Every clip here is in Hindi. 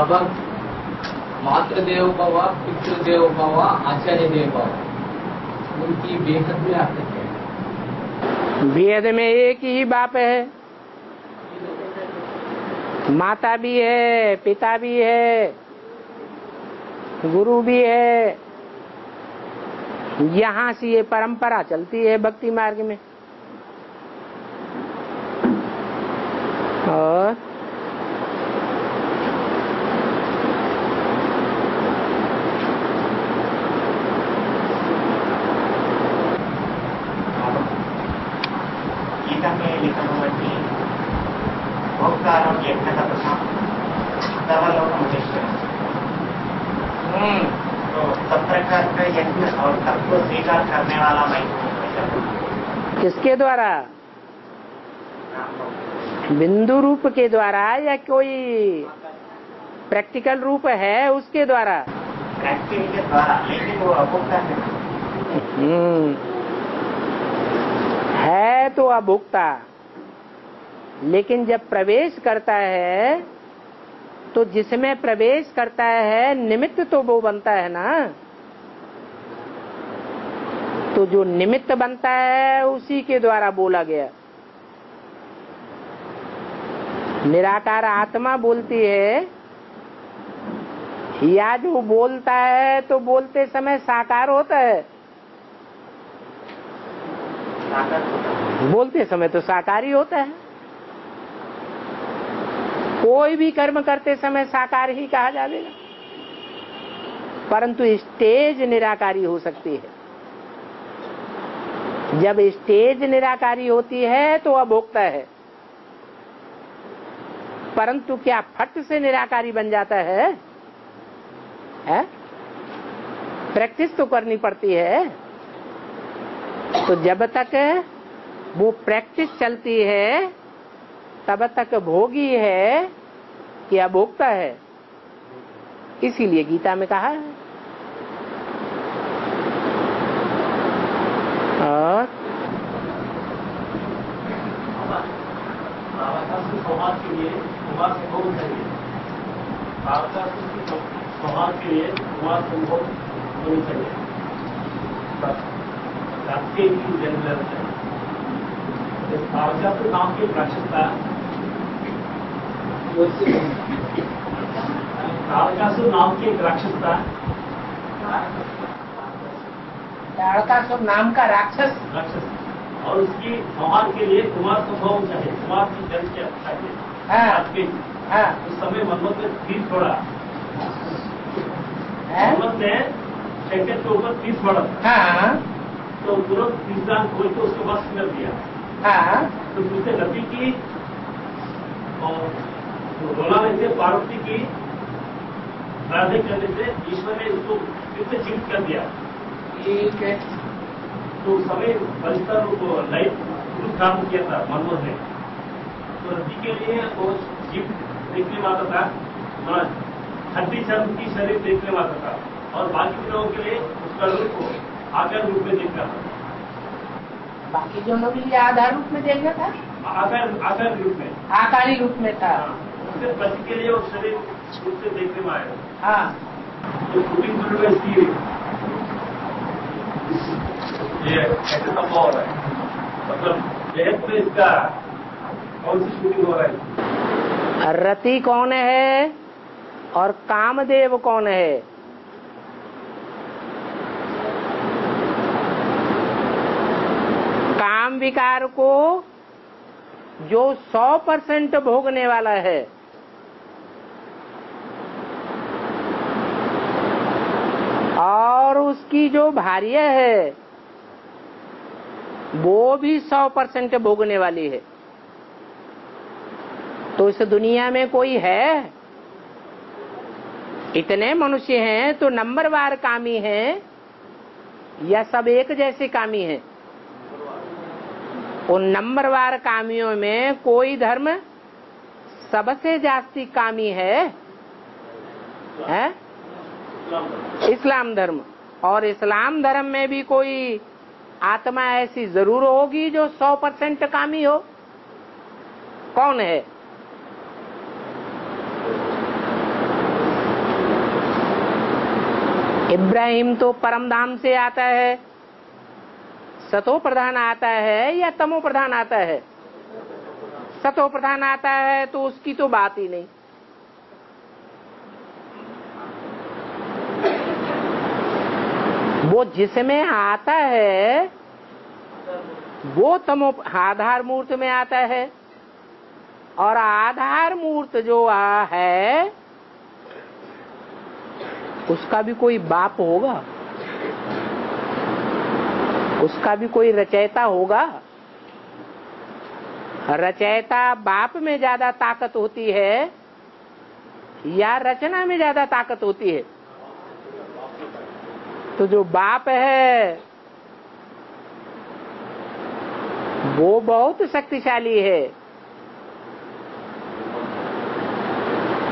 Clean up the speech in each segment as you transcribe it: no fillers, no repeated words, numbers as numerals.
बाबा मातृदेव भव, पितृदेव भव, आचार्य देव भव, उनकी बेहद में आसक्ति है। वेद में एक ही बाप है, माता भी है, पिता भी है, गुरु भी है। यहाँ से ये परंपरा चलती है भक्ति मार्ग में। और गीता में लिखा हुआ कि भोक्तारम यज्ञ का प्रथम सर्वलोक मुनीश्वर। तो सब प्रकार का यज्ञ और सबको स्वीकार करने वाला मैं किसके द्वारा? बिंदु रूप के द्वारा या कोई प्रैक्टिकल रूप है उसके द्वारा? प्रैक्टिकल के द्वारा, लेकिन वो अभोक्ता है तो अभोक्ता, लेकिन जब प्रवेश करता है तो जिसमें प्रवेश करता है निमित्त तो वो बनता है ना। तो जो निमित्त बनता है उसी के द्वारा बोला गया। निराकार आत्मा बोलती है या जो बोलता है तो बोलते समय साकार होता है, बोलते समय तो साकार ही होता है। कोई भी कर्म करते समय साकार ही कहा जाएगा, परंतु स्टेज निराकारी हो सकती है। जब स्टेज निराकारी होती है तो अभोक्ता है, परंतु क्या फट से निराकारी बन जाता है? प्रैक्टिस तो करनी पड़ती है। तो जब तक वो प्रैक्टिस चलती है तब तक भोगी है या भोगता है, इसीलिए गीता में कहा है। और नाम की प्राचीनता नाम की राक्षसता, तारकासुर नाम का राक्षस, और उसकी संहार के लिए कुमार संभव चाहिए, कुमार की जल की अच्छा चाहिए। उस समय मन्मथ ने तीर छोड़ा, मन्मथ ने शैकेट के ऊपर तीर छोड़ा था, तो तुरंत तीरदान खोल के उसको बस कर दिया। तो दूसरे नदी की रोला में से पार्वती की राधे करने से ईश्वर ने उसको कितने जीवित कर दिया। ठीक है, तो समय बलिस्तर लाइफ गुरु काम किया था मनमोहन ने, तो रति के लिए वो जीवित देखने में आता था, हड्डी चर्म की शरीर देखने में आता था, और बाकी लोगों के लिए उसका रूप को आकार रूप में देखता था। बाकी जनों के लिए आधार रूप में देखना था, आकारी रूप में था। उसके पति के लिए वो शरीर उससे देखने में आया। तो ये ऐसे संभव हो रहा है, मतलब जगत में इसका कौन सी शूटिंग हो रहा है? रति कौन है और कामदेव कौन है? काम विकार को जो 100% भोगने वाला है, और उसकी जो भार्या है वो भी 100% भोगने वाली है। तो इस दुनिया में कोई है, इतने मनुष्य हैं तो नंबरवार कामी हैं या सब एक जैसे कामी हैं? उन नंबरवार कामियों में कोई धर्म सबसे जास्ती कामी है? इस्लाम धर्म। और इस्लाम धर्म में भी कोई आत्मा ऐसी जरूर होगी जो 100% कामी हो। कौन है? इब्राहिम तो परमधाम से आता है, सतो प्रधान आता है या तमो प्रधान आता है? सतो प्रधान आता है तो उसकी तो बात ही नहीं। वो जिसमें आता है वो तमो आधार मूर्त में आता है, और आधार मूर्त जो है उसका भी कोई बाप होगा, उसका भी कोई रचयिता होगा। रचयिता बाप में ज्यादा ताकत होती है या रचना में ज्यादा ताकत होती है? तो जो बाप है वो बहुत शक्तिशाली है।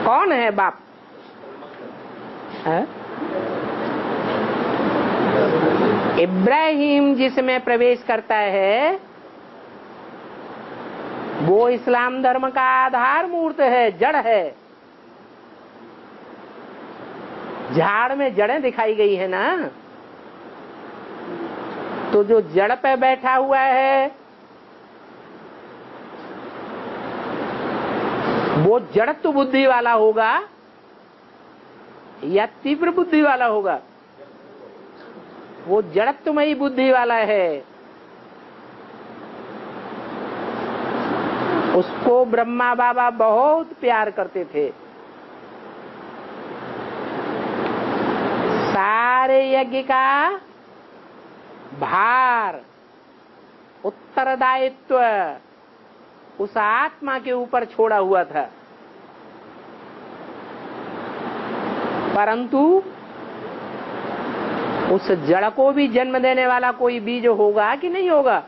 कौन है बाप? इब्राहिम जिसमें प्रवेश करता है वो इस्लाम धर्म का आधार मूर्त है, जड़ है। झाड़ में जड़ें दिखाई गई है ना, तो जो जड़ पे बैठा हुआ है वो जड़त्व बुद्धि वाला होगा या तीव्र बुद्धि वाला होगा? वो जड़त्वमयी बुद्धि वाला है। उसको ब्रह्मा बाबा बहुत प्यार करते थे। सारे यज्ञ का भार, उत्तरदायित्व उस आत्मा के ऊपर छोड़ा हुआ था, परंतु उस जड़ को भी जन्म देने वाला कोई बीज होगा कि नहीं होगा?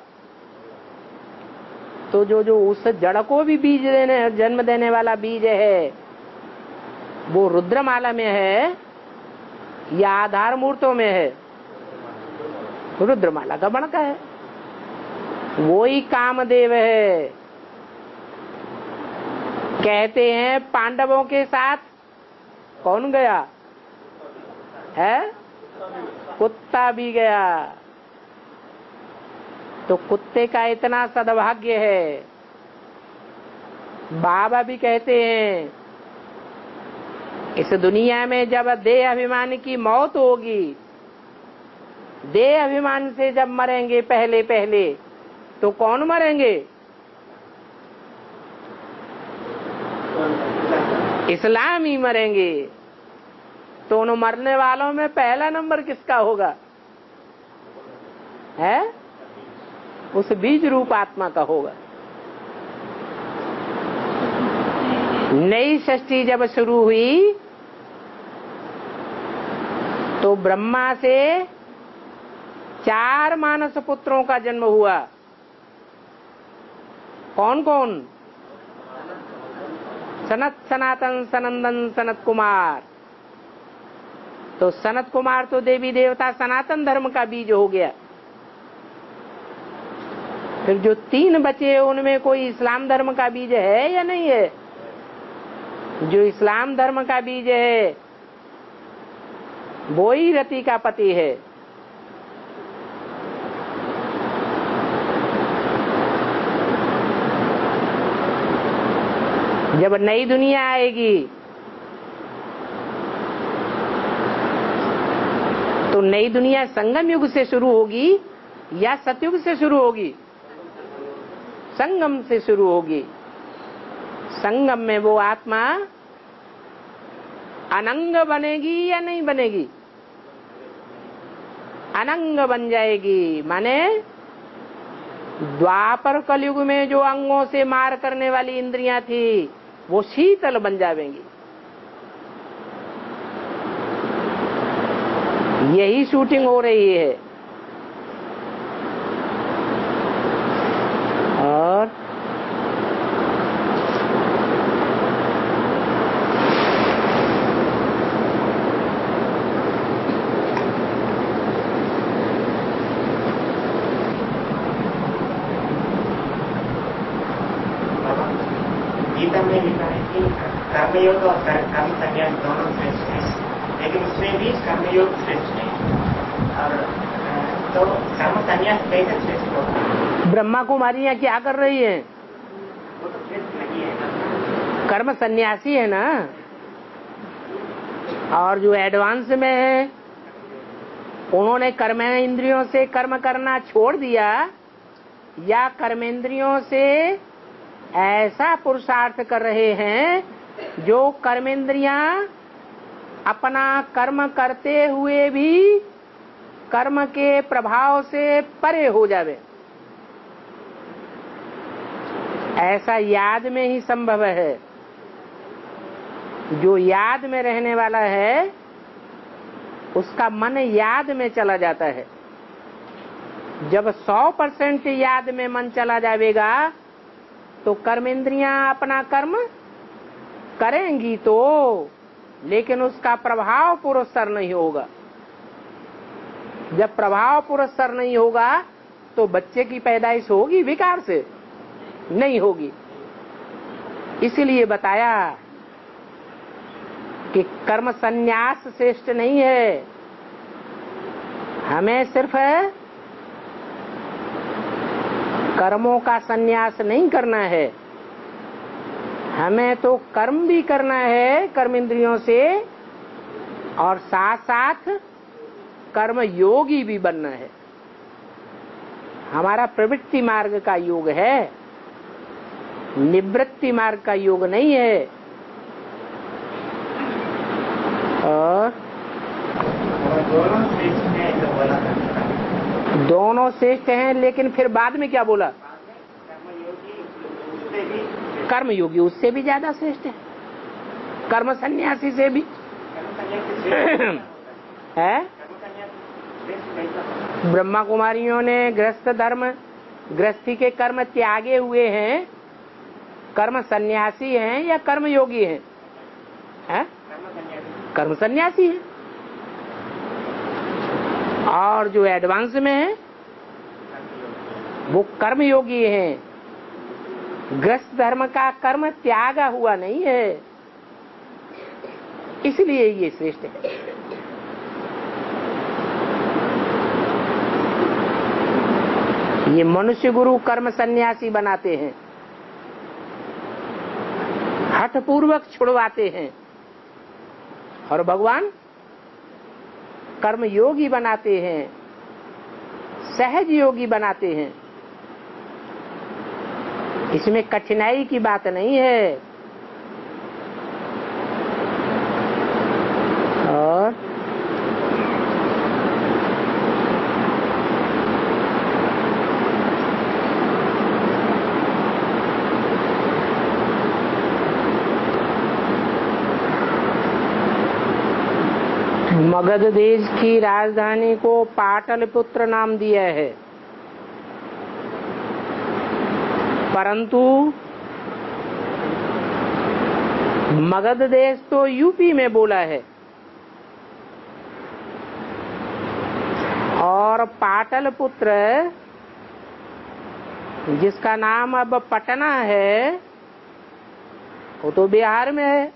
तो जो जो उस जड़ को भी बीज देने जन्म देने वाला बीज है वो रुद्रमाला में है या आधार मूर्तों में है? रुद्रमाला का बणका है, वो ही कामदेव है। कहते हैं पांडवों के साथ कौन गया है? कुत्ता भी गया। तो कुत्ते का इतना सद्भाग्य है। बाबा भी कहते हैं इस दुनिया में जब देह अभिमान की मौत होगी, देह अभिमान से जब मरेंगे पहले पहले, तो कौन मरेंगे? इस्लाम ही मरेंगे। तो उन मरने वालों में पहला नंबर किसका होगा? है उस बीज रूप आत्मा का होगा। नई षष्ठी जब शुरू हुई तो ब्रह्मा से 4 मानस पुत्रों का जन्म हुआ। कौन कौन? सनत, सनातन, सनंदन, सनत कुमार। तो सनत कुमार तो देवी देवता सनातन धर्म का बीज हो गया। फिर जो 3 बचे उनमें कोई इस्लाम धर्म का बीज है या नहीं है? जो इस्लाम धर्म का बीज है वो ही रति का पति है। जब नई दुनिया आएगी तो नई दुनिया संगम युग से शुरू होगी या सतयुग से शुरू होगी? संगम से शुरू होगी। संगम में वो आत्मा अनंग बनेगी या नहीं बनेगी? अनंग बन जाएगी। माने द्वापर कलयुग में जो अंगों से मार करने वाली इंद्रियां थी वो शीतल बन जाएंगी। यही शूटिंग हो रही है। कर्मयोग और कर्म संन्यास दोनों में लेकिन उसमें भी कर्मयोग श्रेष्ठ नहीं। और तो कर्म संन्यास कैसे श्रेष्ठ होगा? ब्रह्मा कुमारियाँ क्या कर रही है? वो तो श्रेष्ठ नहीं है, कर्म सन्यासी है ना। और जो एडवांस में है उन्होंने कर्मेंद्रियों से कर्म करना छोड़ दिया या कर्मेंद्रियों से ऐसा पुरुषार्थ कर रहे हैं जो कर्मेंद्रियां अपना कर्म करते हुए भी कर्म के प्रभाव से परे हो जावे, ऐसा याद में ही संभव है। जो याद में रहने वाला है उसका मन याद में चला जाता है। जब 100% याद में मन चला जाएगा तो कर्मेंद्रियां अपना कर्म करेंगी तो, लेकिन उसका प्रभाव पूर्व सर नहीं होगा। जब प्रभाव पूर्व सर नहीं होगा तो बच्चे की पैदाइश होगी विकार से? नहीं होगी। इसलिए बताया कि कर्म संन्यास श्रेष्ठ नहीं है। हमें सिर्फ कर्मों का संन्यास नहीं करना है, हमें तो कर्म भी करना है कर्मेंद्रियों से, और साथ साथ कर्म योगी भी बनना है। हमारा प्रवृत्ति मार्ग का योग है, निवृत्ति मार्ग का योग नहीं है। और दोनों श्रेष्ठ हैं, लेकिन फिर बाद में क्या बोला? कर्मयोगी उससे भी ज्यादा श्रेष्ठ है, कर्म सन्यासी से भी है। ब्रह्मा कुमारियों ने गृहस्थ धर्म, गृहस्थी के कर्म त्यागे हुए हैं, कर्म सन्यासी हैं या कर्मयोगी हैं? है? कर्म सन्यासी है। और जो एडवांस में है वो कर्मयोगी हैं। गृहस्थ धर्म का कर्म त्यागा हुआ नहीं है, इसलिए ये श्रेष्ठ है। ये मनुष्य गुरु कर्म सन्यासी बनाते हैं, हठपूर्वक छुड़वाते हैं, और भगवान कर्म योगी बनाते हैं, सहज योगी बनाते हैं। इसमें कठिनाई की बात नहीं है। और मगध देश की राजधानी को पाटलिपुत्र नाम दिया है, परंतु मगध देश तो यूपी में बोला है और पाटलिपुत्र जिसका नाम अब पटना है वो तो बिहार में है,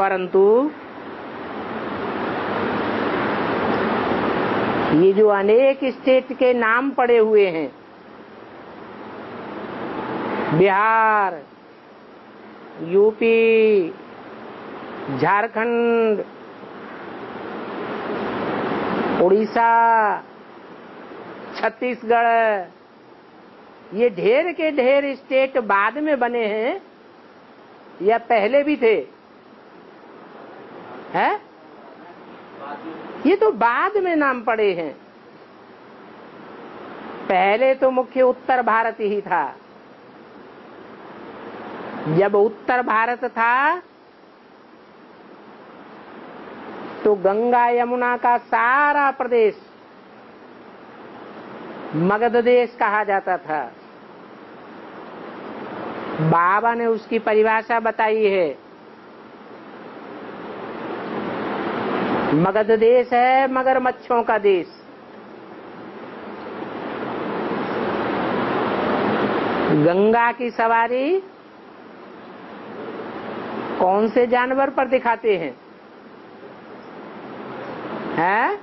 परंतु ये जो अनेक स्टेट के नाम पड़े हुए हैं, बिहार, यूपी, झारखंड, उड़ीसा, छत्तीसगढ़, ये ढेर के ढेर स्टेट बाद में बने हैं या पहले भी थे? है, ये तो बाद में नाम पड़े हैं। पहले तो मुख्य उत्तर भारत ही था। जब उत्तर भारत था तो गंगा यमुना का सारा प्रदेश मगध देश कहा जाता था। बाबा ने उसकी परिभाषा बताई है, मगध देश है मगरमच्छों का देश। गंगा की सवारी कौन से जानवर पर दिखाते हैं? है?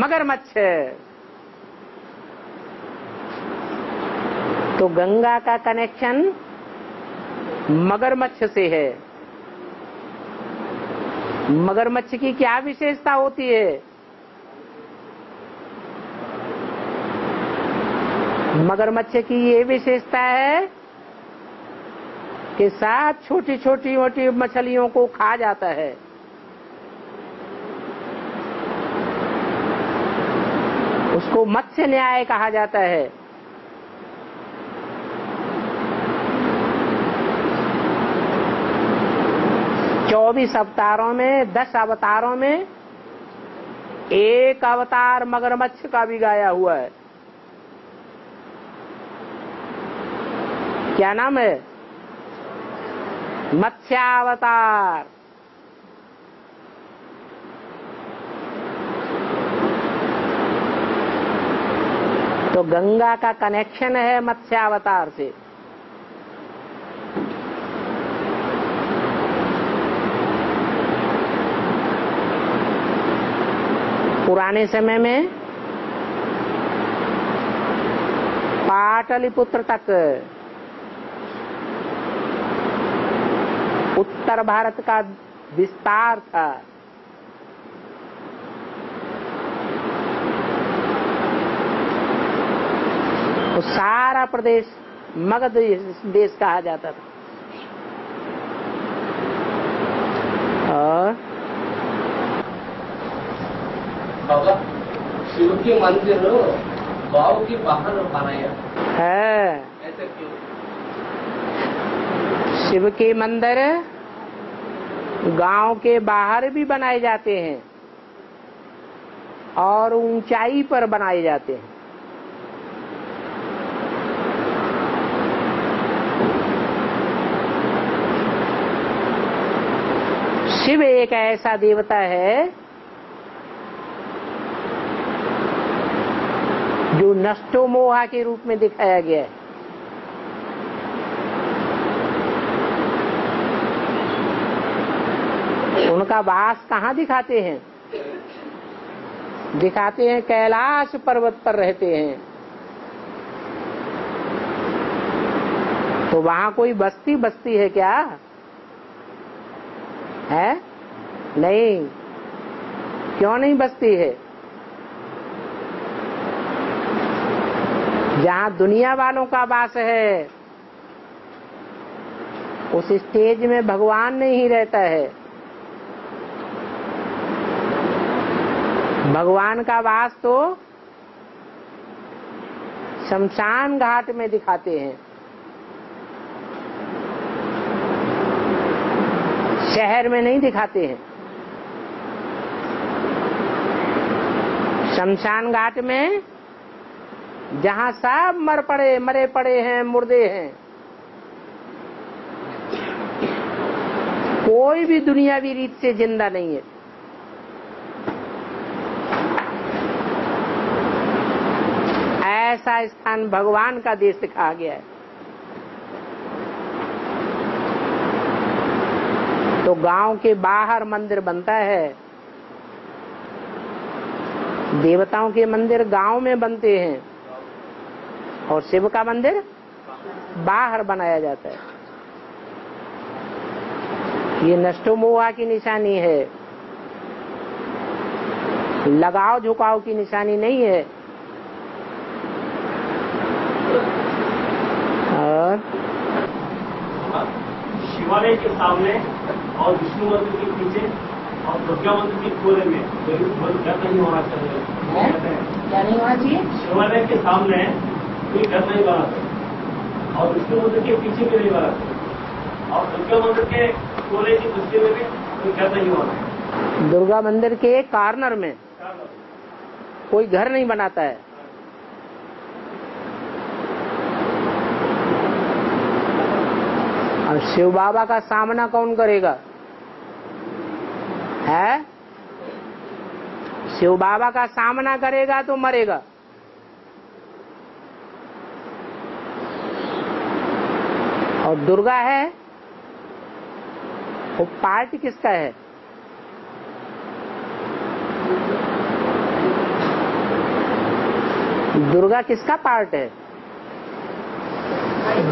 मगरमच्छ। तो गंगा का कनेक्शन मगरमच्छ से है। मगरमच्छ की क्या विशेषता होती है? मगरमच्छ की ये विशेषता है कि साथ छोटी छोटी मोटी मछलियों को खा जाता है। उसको मत्स्य न्याय कहा जाता है। चौबीस अवतारों में 10 अवतारों में एक अवतार मगरमच्छ का भी गाया हुआ है। क्या नाम है? मत्स्यावतार। तो गंगा का कनेक्शन है मत्स्यावतार से। पुराने समय में पाटलिपुत्र तक उत्तर भारत का विस्तार था। तो सारा प्रदेश मगध देश कहा जाता था। और बाबा शिव के मंदिर गाँव के बाहर बनाया है, ऐसा क्यों? शिव के मंदिर गांव के बाहर भी बनाए जाते हैं और ऊंचाई पर बनाए जाते हैं। शिव एक ऐसा देवता है जो नष्टो मोहा के रूप में दिखाया गया है। उनका वास कहाँ दिखाते हैं? दिखाते हैं कैलाश पर्वत पर रहते हैं। तो वहाँ कोई बस्ती बस्ती है क्या? है नहीं। क्यों नहीं बस्ती है? जहाँ दुनिया वालों का वास है उस स्टेज में भगवान नहीं रहता है। भगवान का वास तो शमशान घाट में दिखाते हैं। शहर में नहीं दिखाते हैं। शमशान घाट में जहाँ सब मरे पड़े हैं, मुर्दे हैं, कोई भी दुनियावी रीत से जिंदा नहीं है। ऐसा स्थान भगवान का देश कहा गया है। तो गांव के बाहर मंदिर बनता है। देवताओं के मंदिर गांव में बनते हैं और शिव का मंदिर बाहर बनाया जाता है। ये नष्टो मोहा की निशानी है, लगाव झुकाव की निशानी नहीं है। और शिवालय के सामने और विष्णु मंदिर के पीछे और दुर्गा मंदिर के कोने में क्या नहीं होना चाहिए? क्या नहीं होना चाहिए? शिवालय के सामने घर नहीं बना और विष्णु मंदिर के पीछे भी नहीं बना और दुर्गा मंदिर के कोने की दूसरे में भी घर नहीं बना। दुर्गा मंदिर के कॉर्नर में कोई घर नहीं बनाता है। और शिव बाबा का सामना कौन करेगा? है? शिव बाबा का सामना करेगा तो मरेगा। और दुर्गा है वो पार्ट किसका है? दुर्गा किसका पार्ट है?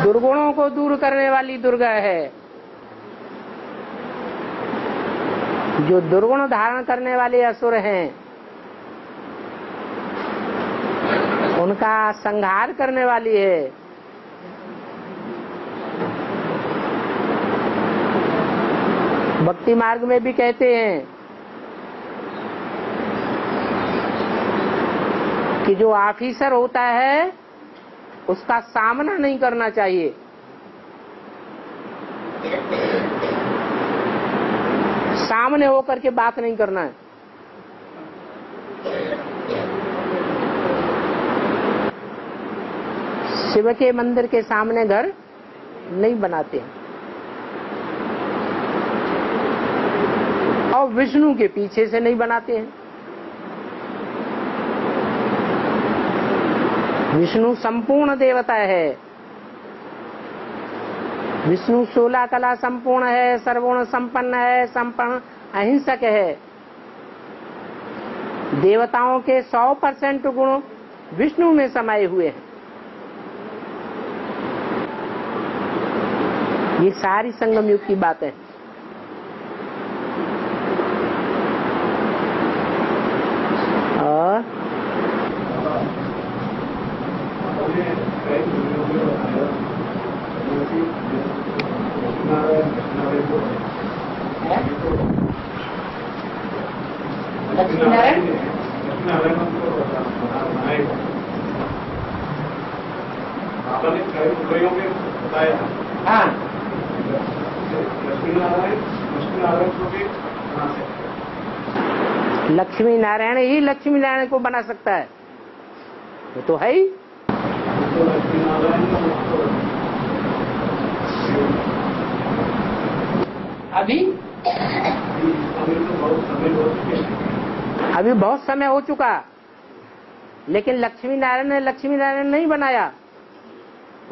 दुर्गुणों को दूर करने वाली दुर्गा है। जो दुर्गुण धारण करने वाले असुर हैं, उनका संहार करने वाली है। भक्ति मार्ग में भी कहते हैं कि जो ऑफिसर होता है उसका सामना नहीं करना चाहिए। सामने होकर के बात नहीं करना है। शिव के मंदिर के सामने घर नहीं बनाते हैं और विष्णु के पीछे से नहीं बनाते हैं। विष्णु संपूर्ण देवता है। विष्णु 16 कला संपूर्ण है, सर्वगुण संपन्न है, संपन्न अहिंसक है। देवताओं के 100% गुण विष्णु में समाये हुए हैं। ये सारी संगम युग की बात है। और लक्ष्मी नारायण ही लक्ष्मी नारायण को बना सकता है, वो तो है ही। अभी बहुत समय हो चुका, लेकिन लक्ष्मी नारायण नहीं बनाया।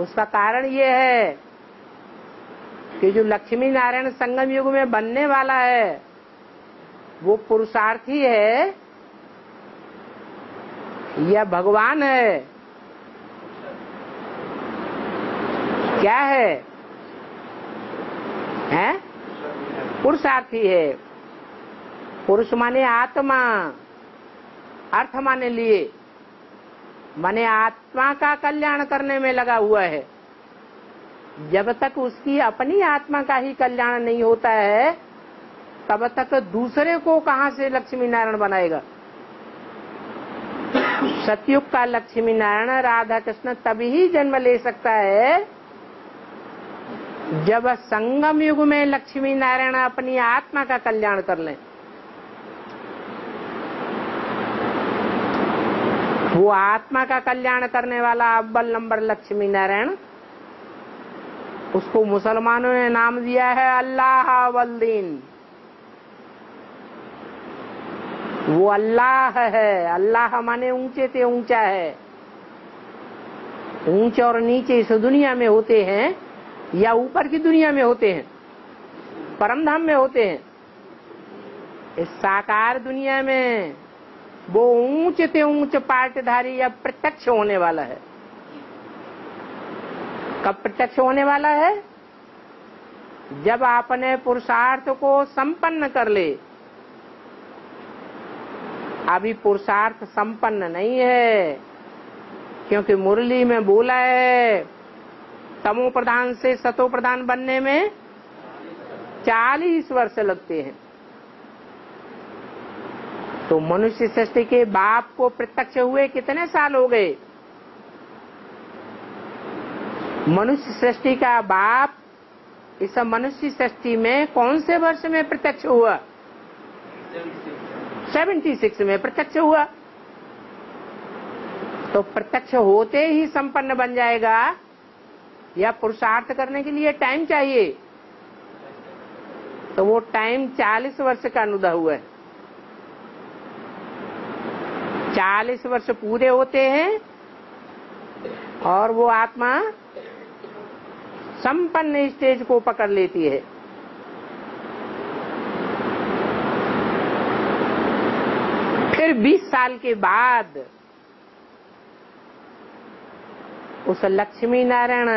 उसका कारण ये है कि जो लक्ष्मी नारायण संगम युग में बनने वाला है वो पुरुषार्थी है या भगवान है? क्या है? हैं? पुरुषार्थी है। पुरुष माने आत्मा, अर्थ माने लिए, माने आत्मा का कल्याण करने में लगा हुआ है। जब तक उसकी अपनी आत्मा का ही कल्याण नहीं होता है तब तक दूसरे को कहां से लक्ष्मी नारायण बनाएगा? सतयुग का लक्ष्मी नारायण राधा कृष्ण तभी ही जन्म ले सकता है जब संगम युग में लक्ष्मी नारायण अपनी आत्मा का कल्याण कर लें। वो आत्मा का कल्याण करने वाला अव्वल नंबर लक्ष्मी नारायण। उसको मुसलमानों ने नाम दिया है अल्लाह वल्दीन। वो अल्लाह है। अल्लाह माने ऊंचे से ऊंचा है। ऊंचे और नीचे इस दुनिया में होते हैं या ऊपर की दुनिया में होते हैं, परमधाम में होते हैं। इस साकार दुनिया में वो ऊंच से ऊंच पार्टधारी या प्रत्यक्ष होने वाला है। कब प्रत्यक्ष होने वाला है? जब आपने पुरुषार्थ को संपन्न कर ले। अभी पुरुषार्थ संपन्न नहीं है, क्योंकि मुरली में बोला है तमो प्रधान से सतो प्रधान बनने में 40 वर्ष लगते हैं। तो मनुष्य सृष्टि के बाप को प्रत्यक्ष हुए कितने साल हो गए? मनुष्य सृष्टि का बाप इस मनुष्य सृष्टि में कौन से वर्ष में प्रत्यक्ष हुआ? 76 में प्रत्यक्ष हुआ। तो प्रत्यक्ष होते ही संपन्न बन जाएगा या पुरुषार्थ करने के लिए टाइम चाहिए? तो वो टाइम 40 वर्ष का अनुदा हुआ है। 40 वर्ष पूरे होते हैं और वो आत्मा संपन्न स्टेज को पकड़ लेती है। 20 साल के बाद उस लक्ष्मी नारायण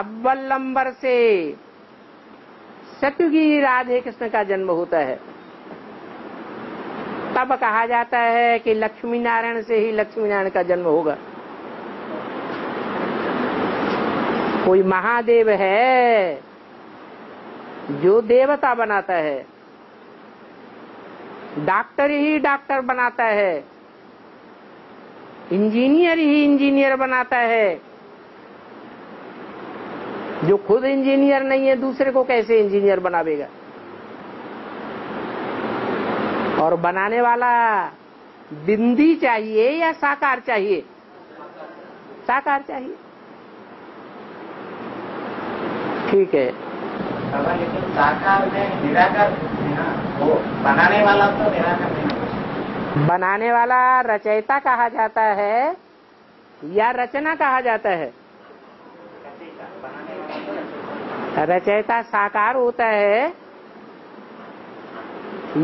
अव्वल नंबर से सतयुगी राधे कृष्ण का जन्म होता है। तब कहा जाता है कि लक्ष्मी नारायण से ही लक्ष्मी नारायण का जन्म होगा। कोई महादेव है जो देवता बनाता है, डॉक्टर ही डॉक्टर बनाता है, इंजीनियर ही इंजीनियर बनाता है। जो खुद इंजीनियर नहीं है दूसरे को कैसे इंजीनियर बनावेगा? और बनाने वाला बिंदी चाहिए या साकार चाहिए? साकार चाहिए। ठीक है, लेकिन साकार में निराकार वो बनाने वाला तो निराकार, बनाने वाला रचयिता कहा जाता है या रचना कहा जाता है? रचयिता साकार होता है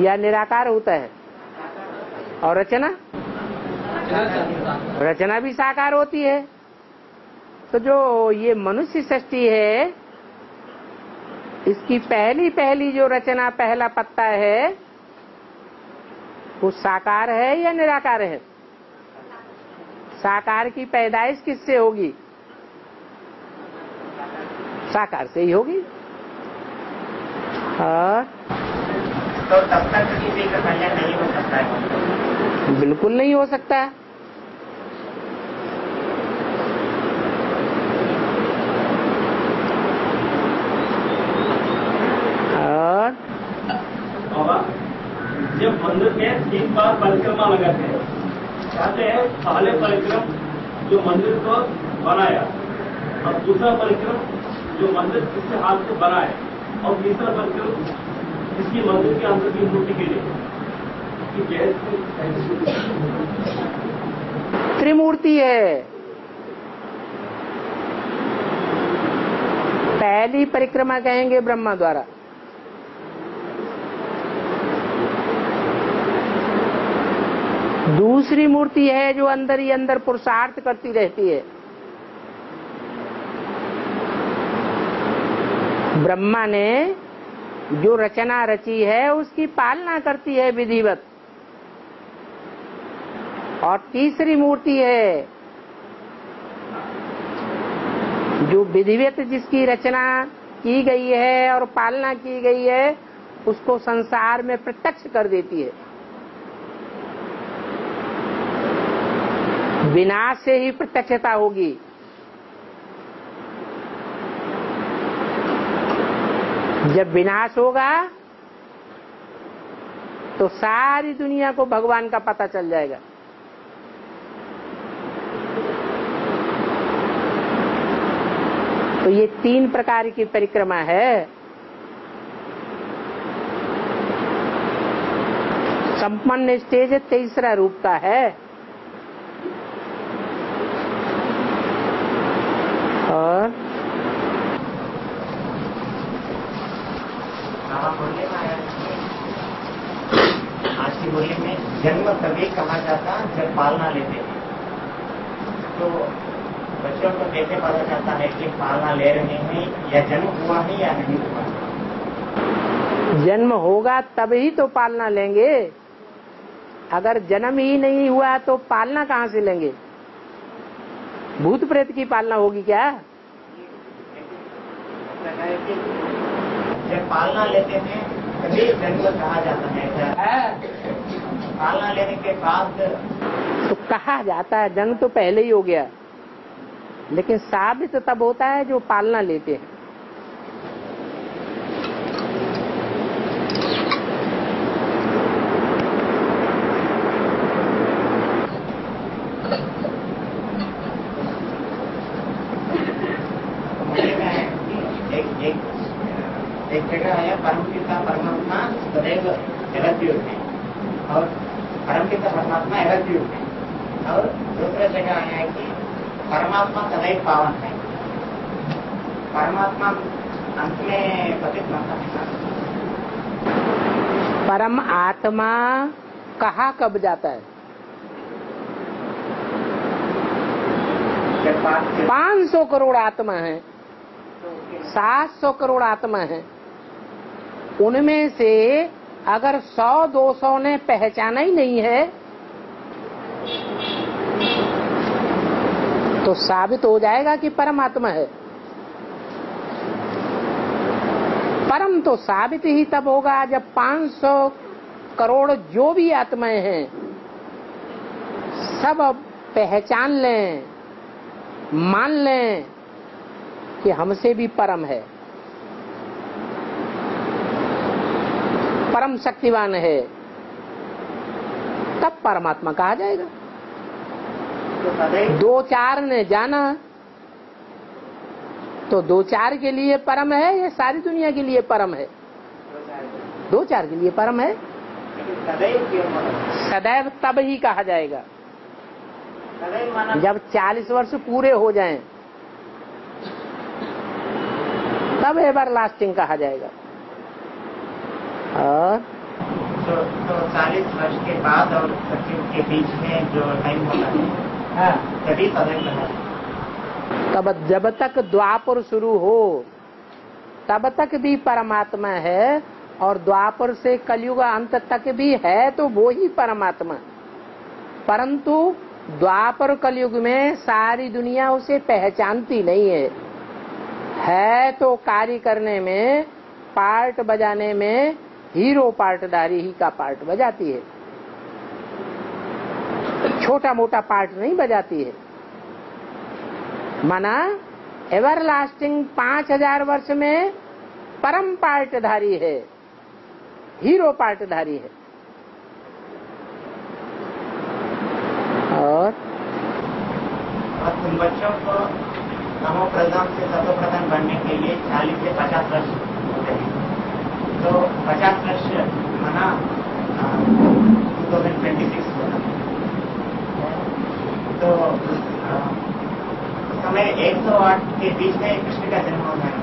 या निराकार होता है? और रचना, रचना भी साकार होती है। तो जो ये मनुष्य सृष्टि है इसकी पहली पहली जो रचना, पहला पत्ता है वो साकार है या निराकार है? साकार की पैदाइश किससे होगी? साकार से ही होगी। और तो तब तक किसी का कल्याण नहीं हो सकता है, बिल्कुल नहीं हो सकता। और बाबा जब मंदिर में 3 बार परिक्रमा लगाते हैं, कहते हैं पहले परिक्रमा जो मंदिर को बनाया और दूसरा परिक्रमा जो मंदिर जिससे हाथ से बना है और तीसरा मंदिर जिसकी मंदिर के अंदर की मूर्ति के लिए त्रिमूर्ति है। पहली परिक्रमा कहेंगे ब्रह्मा द्वारा, दूसरी मूर्ति है जो अंदर ही अंदर पुरुषार्थ करती रहती है। ब्रह्मा ने जो रचना रची है उसकी पालना करती है विधिवत। और तीसरी मूर्ति है जो विधिवत जिसकी रचना की गई है और पालना की गई है उसको संसार में प्रत्यक्ष कर देती है। विनाश से ही प्रत्यक्षता होगी। जब विनाश होगा तो सारी दुनिया को भगवान का पता चल जाएगा। तो ये 3 प्रकार की परिक्रमा है। संपन्न स्टेज 3रा रूप का है। और बोले में जन्म तभी कहा जाता जब पालना लेते हैं, तो बच्चों को कैसे पता चलता है कि पालना ले रहे हैं या जन्म हुआ है या नहीं हुआ? जन्म होगा तभी तो पालना लेंगे। अगर जन्म ही नहीं हुआ तो पालना कहाँ से लेंगे? भूत प्रेत की पालना होगी क्या? जब पालना लेते हैं तभी जन्म कहा जाता है, पालना लेने के बाद तो कहा जाता है। जन्म तो पहले ही हो गया, लेकिन साबित तब होता है जो पालना लेते हैं। एक जगह है परमपिता परमात्मा सदैव जगत होते हैं और परमपिता परमात्मा अलग भी होते हैं, और दूसरा जगह आया है कि परमात्मा सदैव पावन है, परमात्मा अंत में पतित बनता है। परम आत्मा कहाँ कब जाता है? 500 करोड़ आत्मा है, 700 करोड़ आत्मा है, उनमें से अगर 100-200 ने पहचाना ही नहीं है तो साबित हो जाएगा कि परमात्मा है। परम तो साबित ही तब होगा जब 500 करोड़ जो भी आत्माएं हैं सब पहचान लें, मान लें कि हमसे भी परम है, परम शक्तिवान है, तब परमात्मा कहा जाएगा। तो 2-4 ने जाना तो 2-4 के लिए परम है, ये सारी दुनिया के लिए परम है, 2-4 के लिए परम है, सदैव तब ही कहा जाएगा जब 40 वर्ष पूरे हो जाएं, तब एवर लास्टिंग कहा जाएगा। और तो 40 वर्ष के बाद और के बीच में जो टाइम होता है तभी पदम है। तब जब तक द्वापर शुरू हो तब तक भी परमात्मा है, और द्वापर से कलयुग अंत तक भी है तो वो ही परमात्मा, परंतु द्वापर कलयुग में सारी दुनिया उसे पहचानती नहीं है, है तो कार्य करने में, पार्ट बजाने में हीरो पार्टदारी ही का पार्ट बजाती है, छोटा मोटा पार्ट नहीं बजाती है। माना एवरलास्टिंग 5000 वर्ष में परम पार्टधारी है, हीरो पार्टधारी है। और बच्चों को तमो प्रधान से सतो प्रधान बनने के लिए 40 से 50 वर्ष होते हैं, तो 50 वर्ष मना 2026 होगा, तो समय 108 के बीच में कृष्ण का जन्म होता है,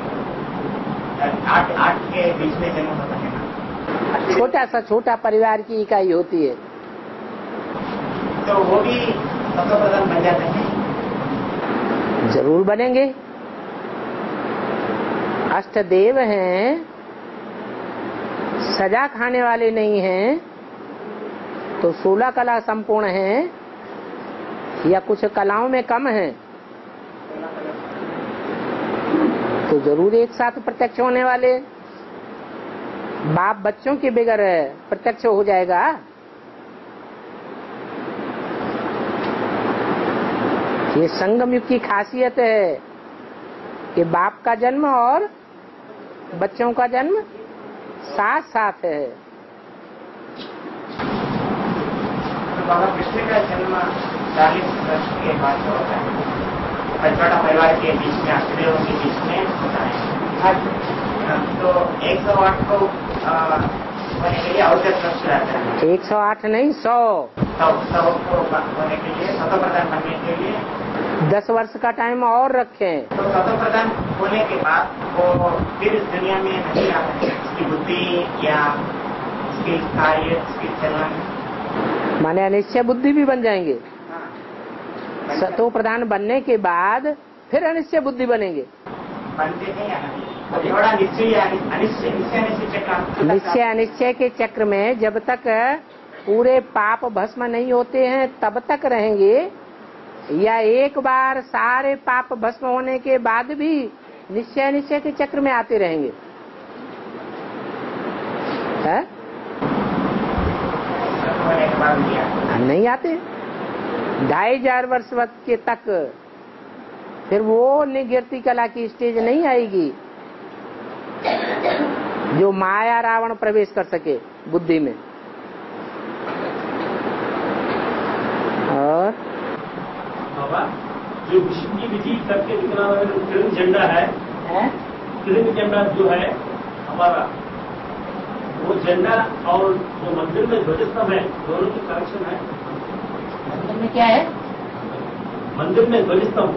8-8 के बीच में जन्म होता है ना, छोटा सा छोटा परिवार की इकाई होती है, तो वो भी सतो प्रधान बन जाते हैं। जरूर बनेंगे, अष्टदेव हैं, सजा खाने वाले नहीं हैं, तो 16 कला संपूर्ण हैं या कुछ कलाओं में कम हैं, तो जरूर एक साथ प्रत्यक्ष होने वाले। बाप बच्चों के बगैर प्रत्यक्ष हो जाएगा? ये संगम युग की खासियत है कि बाप का जन्म और बच्चों का जन्म साथ साथ है। तो बाबा कृष्ण का जन्म 40 वर्ष के बाद होता है, छोटा परिवार के बीच में, अष्टदेवों के बीच में होता है, तो 108 को होने के लिए औसत वर्ष रहता है। 108 नहीं 100 को होने के लिए, सतो प्रधान बनने के लिए 10 वर्ष का टाइम और रखें। तो सतो प्रधान होने के बाद वो फिर दुनिया में नहीं आता, उसकी बुद्धि या उसकी कार्य, उसकी चलन, माने अनिश्चय बुद्धि भी बन जाएंगे। सतो प्रधान बनने के बाद फिर अनिश्चय बुद्धि बनेंगे, बनते नहीं, थोड़ा निश्चय अनिश्चय के चक्र में जब तक पूरे पाप भस्म नहीं होते हैं तब तक रहेंगे, या एक बार सारे पाप भस्म होने के बाद भी निश्चय निश्चय के चक्र में आते रहेंगे। है? नहीं आते 2500 वर्ष के तक, फिर वो निगिरती कला की स्टेज नहीं आएगी जो माया रावण प्रवेश कर सके बुद्धि में। और जो विश्व की विधि करके जितना फिल्म झंडा है, फिल्म झंडा जो है हमारा, वो झंडा और जो मंदिर में ध्वज स्तंभ है, दोनों की कनेक्शन है। मंदिर में क्या है? मंदिर में ध्वज स्तंभ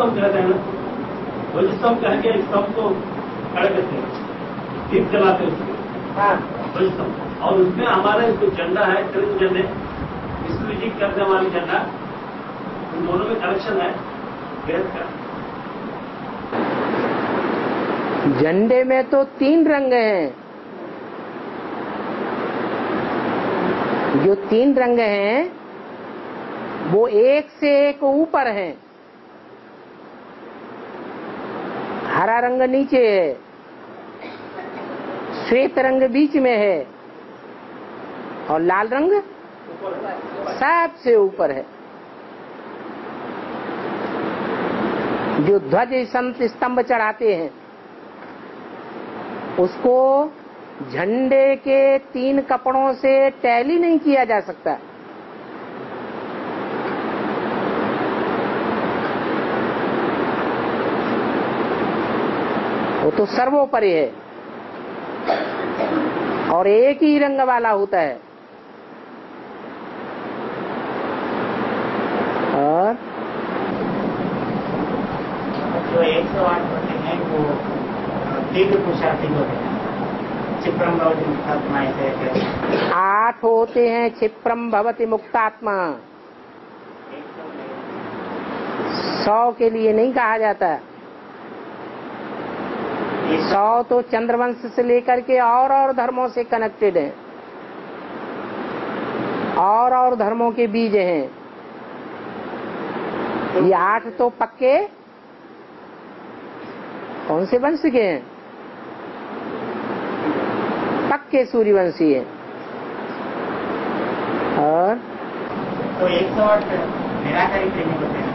कहते हैं ना, ध्वज स्तंभ कह के स्तंभ को खड़ा करते हैं, दीप जलाते हैं, ध्वज स्तंभ और उसमें हमारा जो झंडा है कृष्ण झंडे विष्णु जी करते हमारे झंडा, उन दोनों में कनेक्शन है वेद का। झंडे में तो 3 रंग हैं, जो 3 रंग हैं वो 1 से 1 ऊपर हैं। हरा रंग नीचे है, श्वेत रंग बीच में है और लाल रंग सबसे ऊपर है। जो ध्वज संत स्तंभ चढ़ाते हैं उसको झंडे के 3 कपड़ों से टैली नहीं किया जा सकता। वो तो सर्वोपरि है और 1 ही रंग वाला होता है। और जो 108 है वो तीन पुरुषार्थी होते हैं, क्षिप्रम भवति मुक्तात्मा ऐसे 8 होते हैं। क्षिप्रम भवति मुक्तात्मा 100 के लिए नहीं कहा जाता। 100 तो चंद्रवंश से लेकर के और धर्मों से कनेक्टेड है, और धर्मों के बीज हैं। ये 8 तो पक्के कौन से वंश के हैं? के सूर्यवंशी है। और तो 108 निराकारी प्रेमी होते हैं,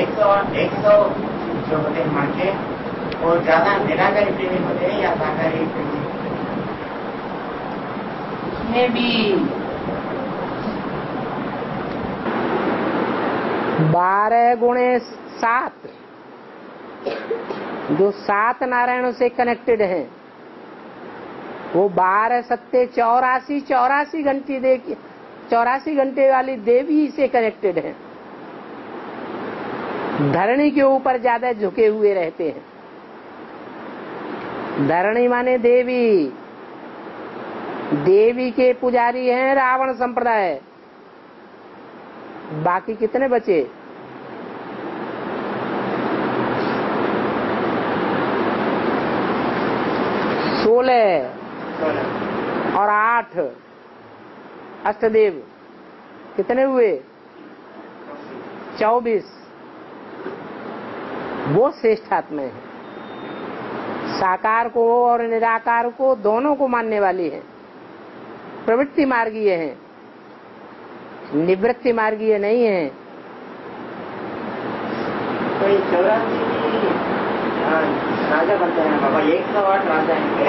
100 जो होते हैं मानके और ज्यादा निराकारी प्रेमी होते हैं या शाकाहारी प्रेमी? उसमें भी 12 गुणे 7 जो 7 नारायणों से कनेक्टेड हैं वो 12 सत्ते 84 चौरासी घंटे वाली देवी से कनेक्टेड है। धरणी के ऊपर ज्यादा झुके हुए रहते हैं। धरणी माने देवी, देवी के पुजारी हैं रावण संप्रदाय। बाकी कितने बचे? सोलह और 8 अष्टदेव कितने हुए? 24। वो श्रेष्ठात्मा है, साकार को और निराकार को दोनों को मानने वाली है। प्रवृत्ति मार्गीय है, निवृत्ति मार्गीय नहीं है। तो ये राजा बनते हैं बाबा, 108 राजा हैं,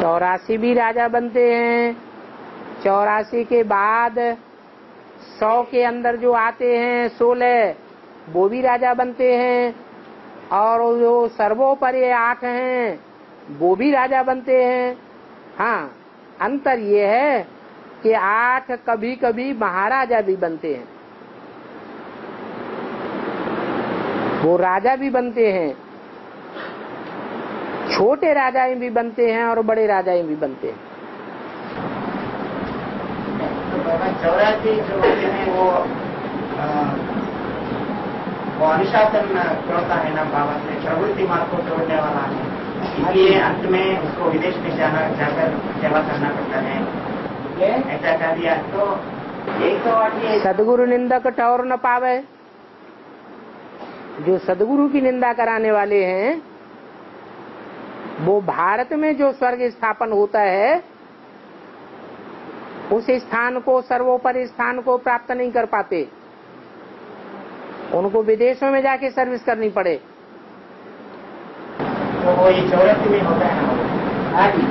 84 भी राजा बनते हैं। 84 के बाद 100 के अंदर जो आते हैं 16 वो भी राजा बनते हैं, और जो सर्वोपरि 8 हैं वो भी राजा बनते हैं। हाँ, अंतर ये है कि 8 कभी कभी महाराजा भी बनते हैं, वो राजा भी बनते हैं। छोटे राजाएं भी बनते हैं और बड़े राजाएं भी बनते हैं। चौरासी जो है वो अनुशासन तोड़ता है ना बाबा से, प्रवृत्ति मार्ग को तोड़ने वाला है, इसलिए अंत में उसको विदेश में जाकर सेवा करना पड़ता है। ऐसा कर दिया तो 108 सदगुरु निंदा को टोर न पावे। जो सदगुरु की निंदा कराने वाले हैं वो भारत में जो स्वर्ग स्थापन होता है उस स्थान को, सर्वोपरि स्थान को प्राप्त नहीं कर पाते। उनको विदेशों में जाके सर्विस करनी पड़े। तो वो ये चौरासी में होता है आदि,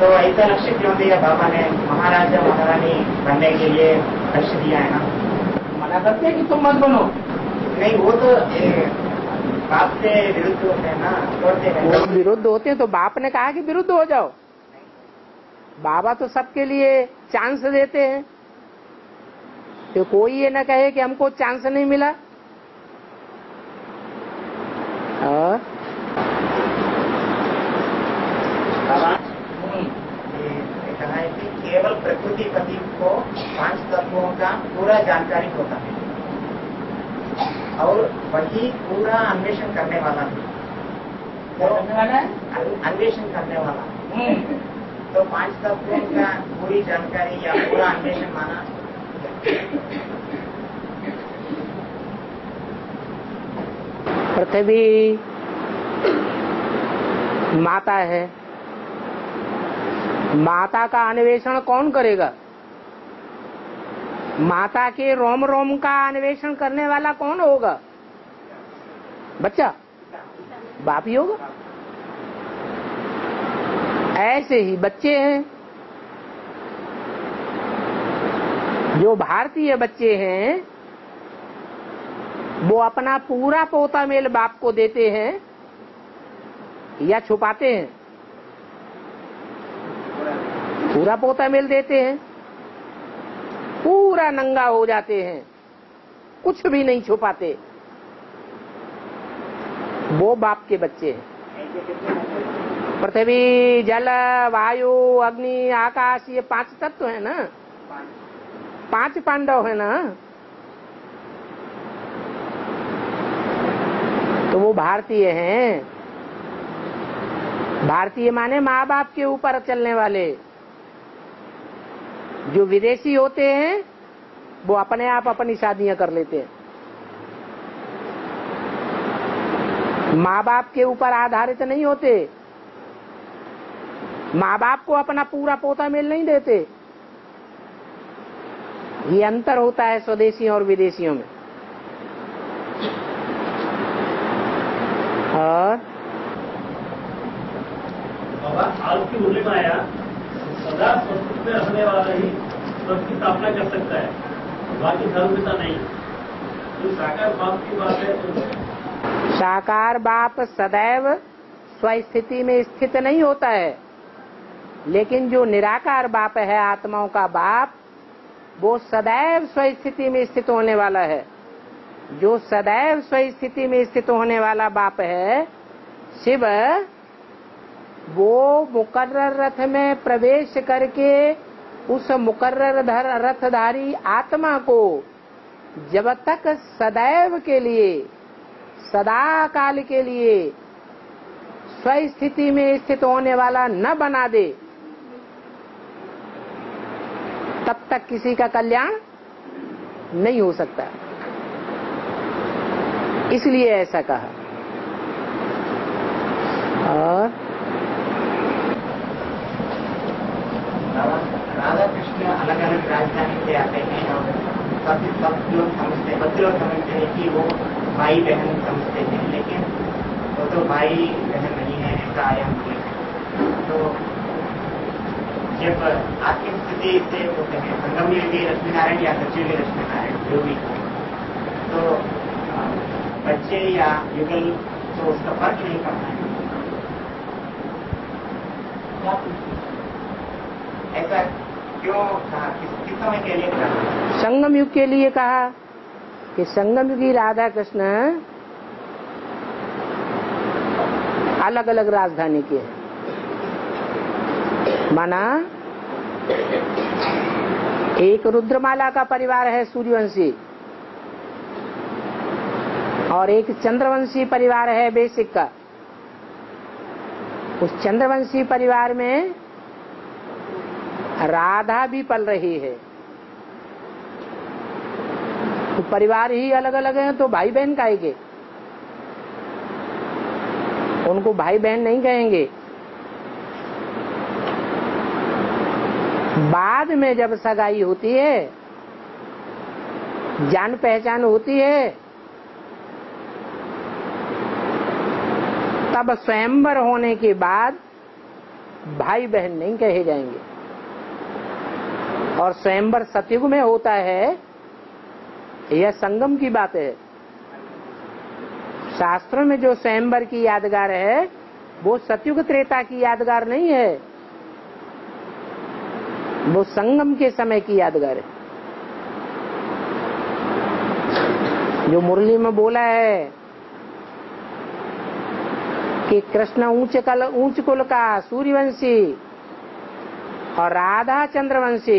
तो ऐसा लक्ष्य क्यों दिया बाबा ने? महाराजा महारानी बनने के लिए लक्ष्य दिया है ना, मना करते कि तुम मत बनो? नहीं, वो तो बाप से विरुद्ध होते हैं ना, छोड़ते हैं। विरुद्ध होते हैं तो बाप ने कहा कि विरुद्ध हो जाओ। बाबा तो सबके लिए चांस देते हैं, तो कोई ये ना कहे कि हमको चांस नहीं मिला। और पूरा जानकारी होता है और वही पूरा अन्वेषण करने वाला है। तो अन्वेषण करने वाला तो पांच तत्वों का पूरी जानकारी या पूरा अन्वेषण माना। पृथ्वी माता है, माता का अन्वेषण कौन करेगा? माता के रोम रोम का अन्वेषण करने वाला कौन होगा? बच्चा, बाप ही होगा। ऐसे ही बच्चे हैं, जो भारतीय बच्चे हैं वो अपना पूरा पोता मेल बाप को देते हैं या छुपाते हैं? पूरा पोता मेल देते हैं, पूरा नंगा हो जाते हैं, कुछ भी नहीं छुपाते। वो बाप के बच्चे हैं। पृथ्वी, जल, वायु, अग्नि, आकाश, ये पांच तत्व है ना, पांच पांडव है ना। तो वो भारतीय हैं, भारतीय माने माँ बाप के ऊपर चलने वाले। जो विदेशी होते हैं वो अपने आप अपनी शादियां कर लेते हैं, माँ बाप के ऊपर आधारित नहीं होते। माँ बाप को अपना पूरा पोता मेल नहीं देते। ये अंतर होता है स्वदेशियों और विदेशियों में। और सदा संस्कृत में रहने वाला ही संस्कृत स्थापना कर सकता है, बाकी धर्म पिता नहीं। जो साकार बाप की बात है तो साकार बाप सदैव स्वस्थिति में स्थित नहीं होता है, लेकिन जो निराकार बाप है, आत्माओं का बाप, वो सदैव स्वस्थिति में स्थित होने वाला है। जो सदैव स्वस्थिति में स्थित होने वाला बाप है शिव, वो मुकर्रर रथ में प्रवेश करके उस मुकर्रर रथधारी आत्मा को जब तक सदैव के लिए, सदा काल के लिए स्वस्थिति में स्थित होने वाला न बना दे, तब तक किसी का कल्याण नहीं हो सकता। इसलिए ऐसा कहा। और राधा कृष्ण अलग अलग राजधानी से आते हैं और सब लोग समझते, बच्चे लोग समझते हैं कि वो भाई बहन समझते हैं, लेकिन वो तो भाई बहन नहीं है, ऐसा आया है। तो जब आर्थिक स्थिति से होते हैं, संगम योगी लक्ष्मी नारायण या सचिव लक्ष्मी नारायण जो भी, तो बच्चे या युगल तो उसका फर्क नहीं पड़ता है। ऐसा क्यों कहा? किस समय के लिए कहा? संगम युग के लिए कहा कि संगम युगी राधा कृष्ण अलग अलग राजधानी के हैं। माना एक रुद्रमाला का परिवार है सूर्यवंशी, और एक चंद्रवंशी परिवार है बेसिक का। उस चंद्रवंशी परिवार में राधा भी पल रही है। तो परिवार ही अलग अलग हैं, तो भाई बहन कहेंगे उनको? भाई बहन नहीं कहेंगे। बाद में जब सगाई होती है, जान पहचान होती है, तब स्वयंवर होने के बाद भाई बहन नहीं कहे जाएंगे। और स्वयंवर सतयुग में होता है, यह संगम की बात है। शास्त्रों में जो स्वयंवर की यादगार है वो सतयुग त्रेता की यादगार नहीं है, वो संगम के समय की यादगार है। जो मुरली में बोला है कि कृष्ण ऊंच कुल का सूर्यवंशी और राधा चंद्रवंशी,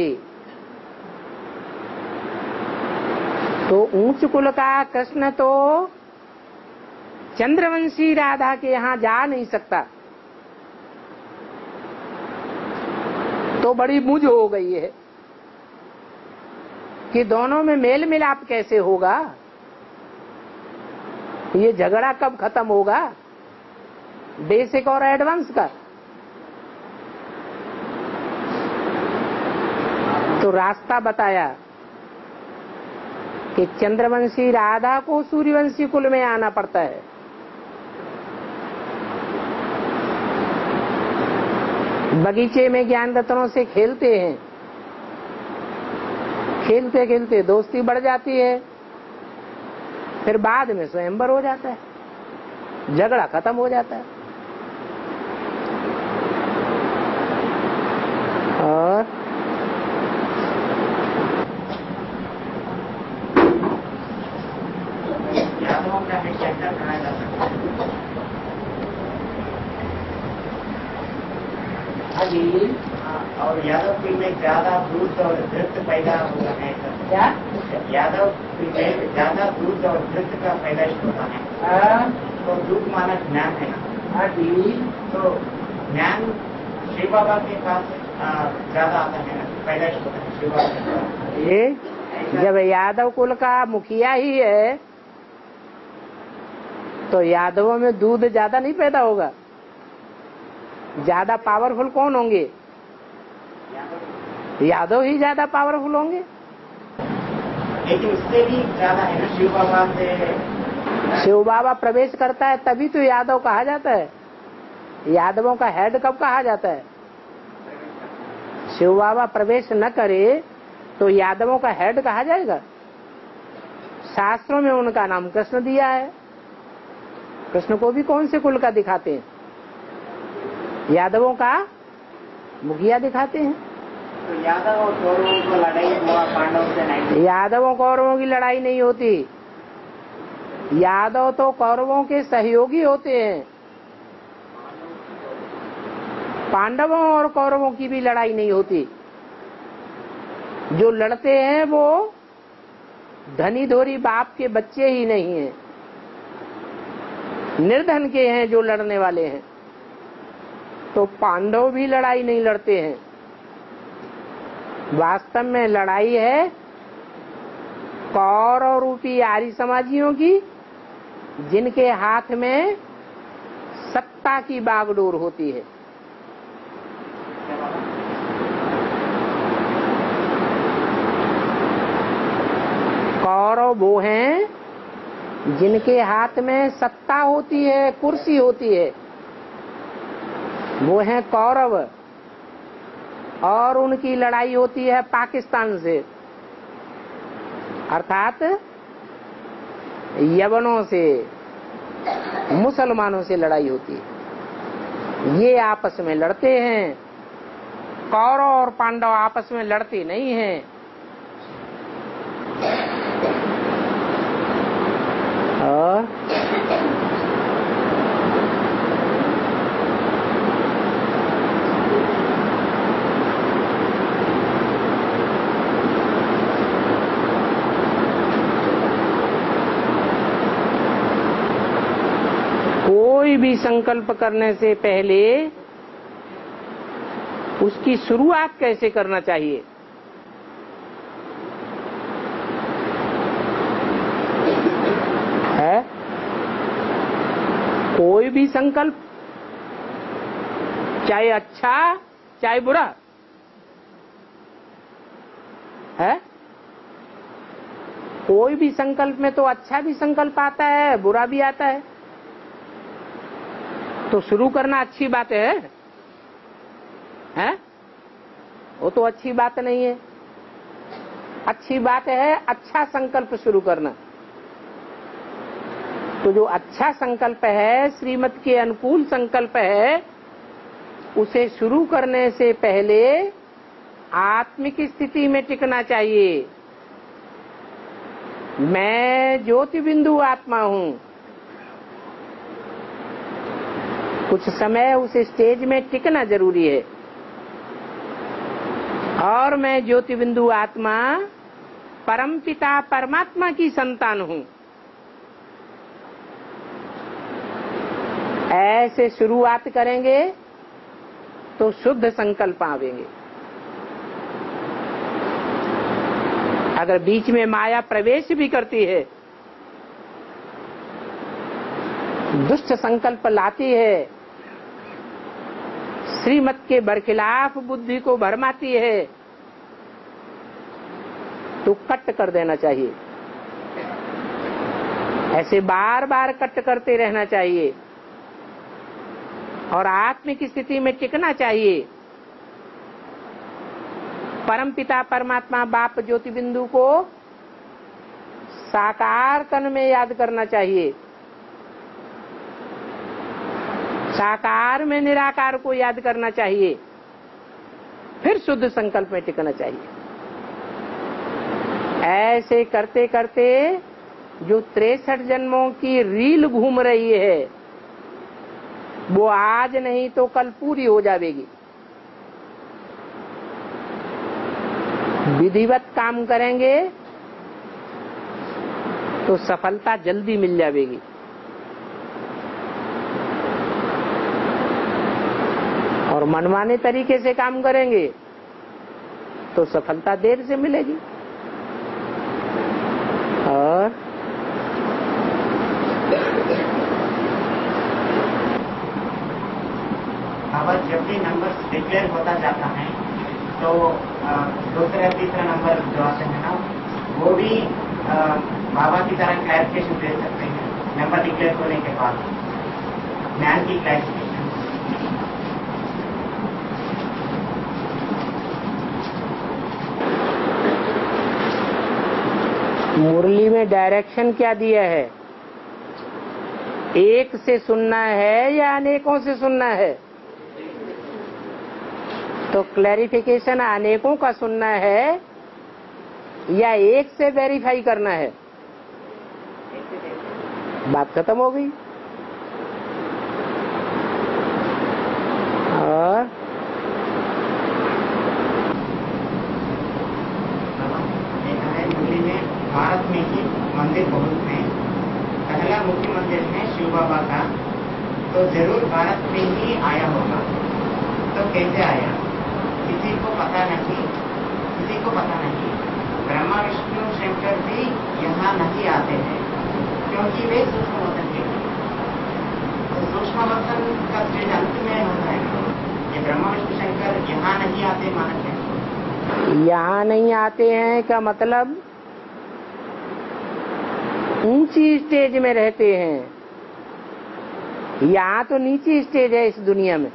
तो ऊंच कुल का कृष्ण तो चंद्रवंशी राधा के यहाँ जा नहीं सकता, तो बड़ी मुझ हो गई है कि दोनों में मेल मिलाप कैसे होगा, ये झगड़ा कब खत्म होगा बेसिक और एडवांस का। तो रास्ता बताया कि चंद्रवंशी राधा को सूर्यवंशी कुल में आना पड़ता है, बगीचे में ज्ञान रत्नों से खेलते हैं, खेलते खेलते दोस्ती बढ़ जाती है, फिर बाद में स्वयंवर हो जाता है, झगड़ा खत्म हो जाता है। जब यादव कुल का मुखिया ही है तो यादवों में दूध ज्यादा नहीं पैदा होगा। ज्यादा पावरफुल कौन होंगे? यादव ही ज्यादा पावरफुल होंगे। लेकिन उससे भी ज्यादा है ना शिव बाबा से। शिव बाबा प्रवेश करता है तभी तो यादव कहा जाता है। यादवों का हेड कब कहा जाता है? शिव बाबा प्रवेश न करे तो यादवों का हेड कहा जाएगा। शास्त्रों में उनका नाम कृष्ण दिया है। कृष्ण को भी कौन से कुल का दिखाते हैं? यादवों का मुखिया दिखाते हैं। तो यादव और कौरवों को लड़ाई हुआ, पांडवों से नहीं। यादवों कौरवों की लड़ाई नहीं होती। यादव तो कौरवों के सहयोगी होते हैं। पांडवों और कौरवों की भी लड़ाई नहीं होती। जो लड़ते हैं वो धनी धोरी बाप के बच्चे ही नहीं हैं, निर्धन के हैं जो लड़ने वाले हैं। तो पांडव भी लड़ाई नहीं लड़ते हैं। वास्तव में लड़ाई है कौरव रूपी आर्य समाजियों की, जिनके हाथ में सत्ता की बागडोर होती है। कौरव वो हैं जिनके हाथ में सत्ता होती है, कुर्सी होती है, वो हैं कौरव। और उनकी लड़ाई होती है पाकिस्तान से, अर्थात यवनों से, मुसलमानों से लड़ाई होती है। ये आपस में लड़ते हैं। कौरव और पांडव आपस में लड़ते नहीं हैं। भी संकल्प करने से पहले उसकी शुरुआत कैसे करना चाहिए? है कोई भी संकल्प, चाहे अच्छा चाहे बुरा, है कोई भी संकल्प में तो अच्छा भी संकल्प आता है, बुरा भी आता है। तो शुरू करना अच्छी बात है, हैं? वो तो अच्छी बात नहीं है। अच्छी बात है अच्छा संकल्प शुरू करना। तो जो अच्छा संकल्प है, श्रीमत के अनुकूल संकल्प है, उसे शुरू करने से पहले आत्मिक स्थिति में टिकना चाहिए। मैं ज्योति बिंदु आत्मा हूँ। कुछ समय उस स्टेज में टिकना जरूरी है। और मैं ज्योति बिंदु आत्मा परम पिता परमात्मा की संतान हूं। ऐसे शुरुआत करेंगे तो शुद्ध संकल्प आवेंगे। अगर बीच में माया प्रवेश भी करती है, दुष्ट संकल्प लाती है, श्रीमत के बरखिलाफ बुद्धि को भरमाती है, तो कट कर देना चाहिए। ऐसे बार बार कट करते रहना चाहिए और आत्मिक स्थिति में टिकना चाहिए। परम पिता परमात्मा बाप ज्योति बिंदु को साकार तन में याद करना चाहिए, साकार में निराकार को याद करना चाहिए, फिर शुद्ध संकल्प में टिकना चाहिए। ऐसे करते करते जो 63 जन्मों की रील घूम रही है वो आज नहीं तो कल पूरी हो जाएगी। विधिवत काम करेंगे तो सफलता जल्दी मिल जाएगी। और मनमाने तरीके से काम करेंगे तो सफलता देर से मिलेगी। और जब भी नंबर डिक्लेयर होता जाता है तो दूसरा तीसरा नंबर जो आते हैं ना, वो भी बाबा की तरह क्लैरिफिकेशन दे सकते हैं नंबर डिक्लेयर होने के बाद, ज्ञान की क्लैरिफिकेशन। मुरली में डायरेक्शन क्या दिया है? एक से सुनना है या अनेकों से सुनना है? तो क्लैरिफिकेशन अनेकों का सुनना है या एक से वेरीफाई करना है? बात खत्म हो गई। और मुरली में भारत में ही मंदिर बहुत हैं, पहला मुख्य मंदिर है शिव बाबा का, तो जरूर भारत में ही आया होगा। तो कैसे आया किसी को पता नहीं, किसी को पता नहीं। ब्रह्मा विष्णु शंकर भी यहाँ नहीं आते हैं क्योंकि वे सूक्ष्म वतन के हैं। सूक्ष्म वतन का स्टेज अंत में होता है। ये ब्रह्मा विष्णु शंकर यहाँ नहीं आते मानते हैं। यहाँ नहीं आते हैं का मतलब ऊंची स्टेज में रहते हैं। यहाँ तो नीची स्टेज है इस दुनिया में।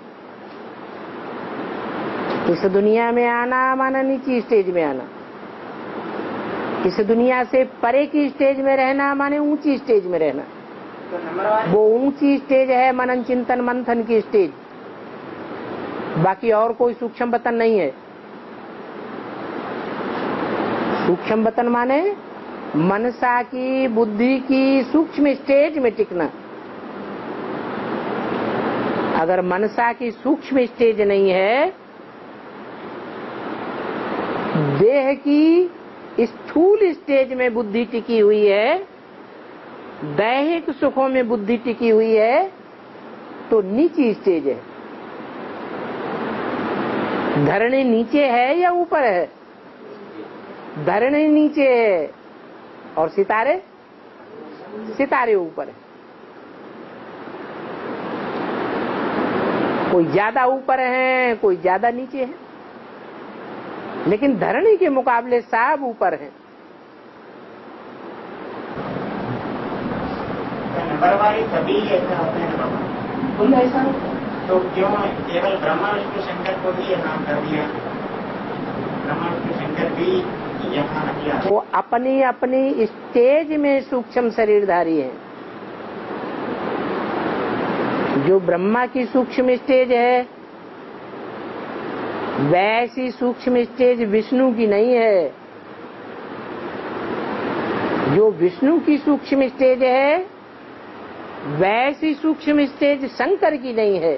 इस दुनिया में आना माना नीची स्टेज में आना, इस दुनिया से परे की स्टेज में रहना माने ऊंची स्टेज में रहना। तो वो ऊंची स्टेज है मनन चिंतन मंथन की स्टेज, बाकी और कोई सूक्ष्म बतन नहीं है। सूक्ष्म बतन माने मनसा की बुद्धि की सूक्ष्म स्टेज में टिकना। अगर मनसा की सूक्ष्म स्टेज नहीं है, देह की स्थूल स्टेज में बुद्धि टिकी हुई है, दैहिक सुखों में बुद्धि टिकी हुई है, तो नीची स्टेज है। धरणी नीचे है या ऊपर है? धरणी नीचे है और सितारे सितारे ऊपर है। कोई ज्यादा ऊपर है, कोई ज्यादा नीचे है, लेकिन धरणी के मुकाबले सब ऊपर हैं। नंबरवारी सभी ऐसा होते हैं बाबा। तुम ऐसा तो क्यों केवल ब्रह्मा विष्णु शंकर को ही नाम कर दिया? ब्रह्मा विष्णु शंकर भी यहाँ नहीं आते। वो अपनी अपनी स्टेज में सूक्ष्म शरीरधारी है। जो ब्रह्मा की सूक्ष्म स्टेज है वैसी सूक्ष्म स्टेज विष्णु की नहीं है। जो विष्णु की सूक्ष्म स्टेज है वैसी सूक्ष्म स्टेज शंकर की नहीं है।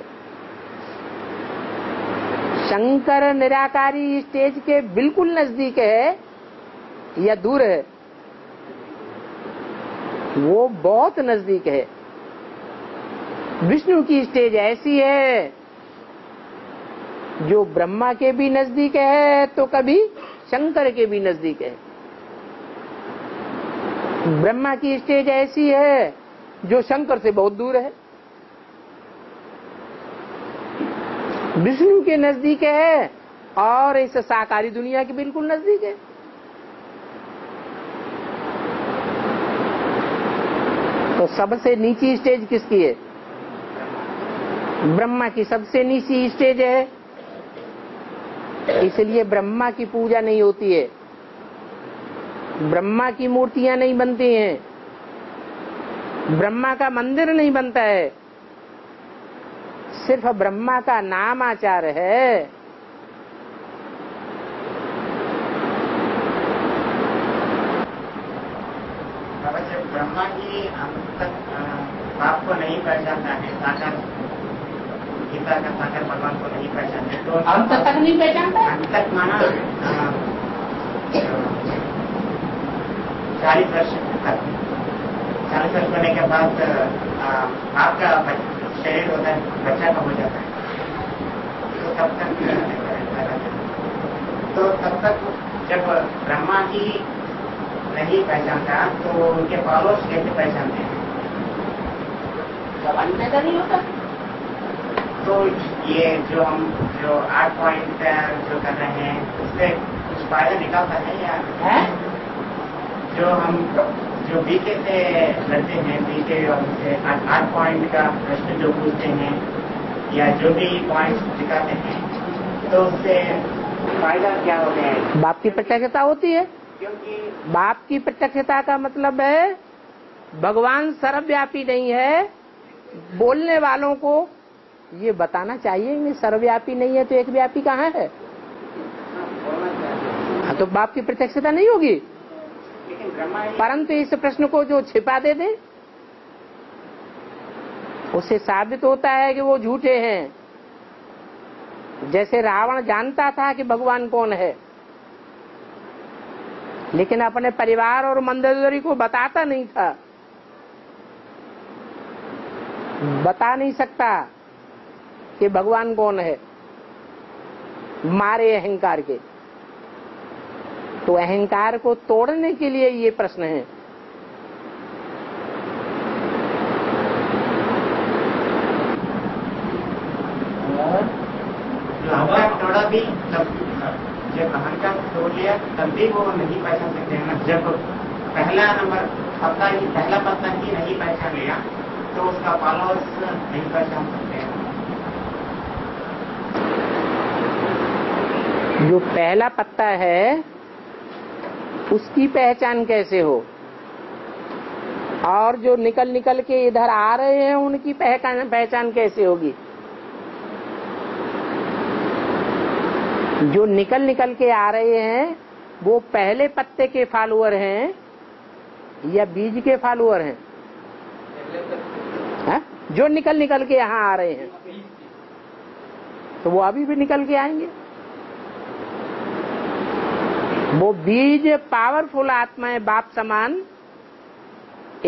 शंकर निराकारी स्टेज के बिल्कुल नजदीक है, या दूर है, वो बहुत नजदीक है। विष्णु की स्टेज ऐसी है जो ब्रह्मा के भी नजदीक है तो कभी शंकर के भी नजदीक है। ब्रह्मा की स्टेज ऐसी है जो शंकर से बहुत दूर है, विष्णु के नजदीक है और इस साकारी दुनिया के बिल्कुल नजदीक है। तो सबसे नीची स्टेज किसकी है? ब्रह्मा की सबसे नीची स्टेज है, इसलिए ब्रह्मा की पूजा नहीं होती है, ब्रह्मा की मूर्तियां नहीं बनती हैं, ब्रह्मा का मंदिर नहीं बनता है, सिर्फ ब्रह्मा का नाम आचार है। ब्रह्मा जी हम तक बाप को नहीं पहचानता है, साकार गीता का साकार भगवान को नहीं पहचानते, तो हम तक नहीं पहचानता, हम तक माना 40 वर्ष तक, 40 वर्ष होने के बाद आपका शरीर होता है, बच्चा का हो जाता है, तो तब तक जब ब्रह्मा जी नहीं पहचानता तो उनके फॉलोअर्स कैसे पहचानते हैं? जब अंत पैदा नहीं होता तो ये जो हम 8 पॉइंट जो कर रहे हैं उससे कुछ फायदा निकालता है या है? जो हम बीके से लड़ते हैं, बीके 8 पॉइंट का प्रश्न जो पूछते हैं या जो भी पॉइंट्स दिखाते हैं तो उससे फायदा क्या होता है? बाप की प्रत्यक्षता होती है, क्योंकि बाप की प्रत्यक्षता का मतलब है भगवान सर्वव्यापी नहीं है। बोलने वालों को ये बताना चाहिए कि सर्वव्यापी नहीं है तो एक व्यापी कहाँ है? हाँ, तो बाप की प्रत्यक्षता नहीं होगी। परंतु इस प्रश्न को जो छिपा दे दे उससे साबित होता है कि वो झूठे हैं। जैसे रावण जानता था कि भगवान कौन है, लेकिन अपने परिवार और मंदसौरी को बताता नहीं था, बता नहीं सकता कि भगवान कौन है, मारे अहंकार के। तो अहंकार को तोड़ने के लिए ये प्रश्न है। अहंकार तोड़ा भी तब, जब अहंकार तोड़ लिया तब भी वो नहीं पहचान सकते हैं ना। जब पहला नंबर अपना ही पहला पत्ता ही नहीं पहचान लिया तो उसका फॉलोअर्स नहीं पहचान सकते हैं। जो पहला पत्ता है उसकी पहचान कैसे हो, और जो निकल के इधर आ रहे हैं उनकी पहचान कैसे होगी? जो निकल के आ रहे हैं वो पहले पत्ते के फॉलोअर हैं या बीज के फॉलोअर हैं? हा? जो निकल के यहाँ आ रहे हैं तो वो अभी भी निकल के आएंगे। वो बीज पावरफुल आत्माएं बाप समान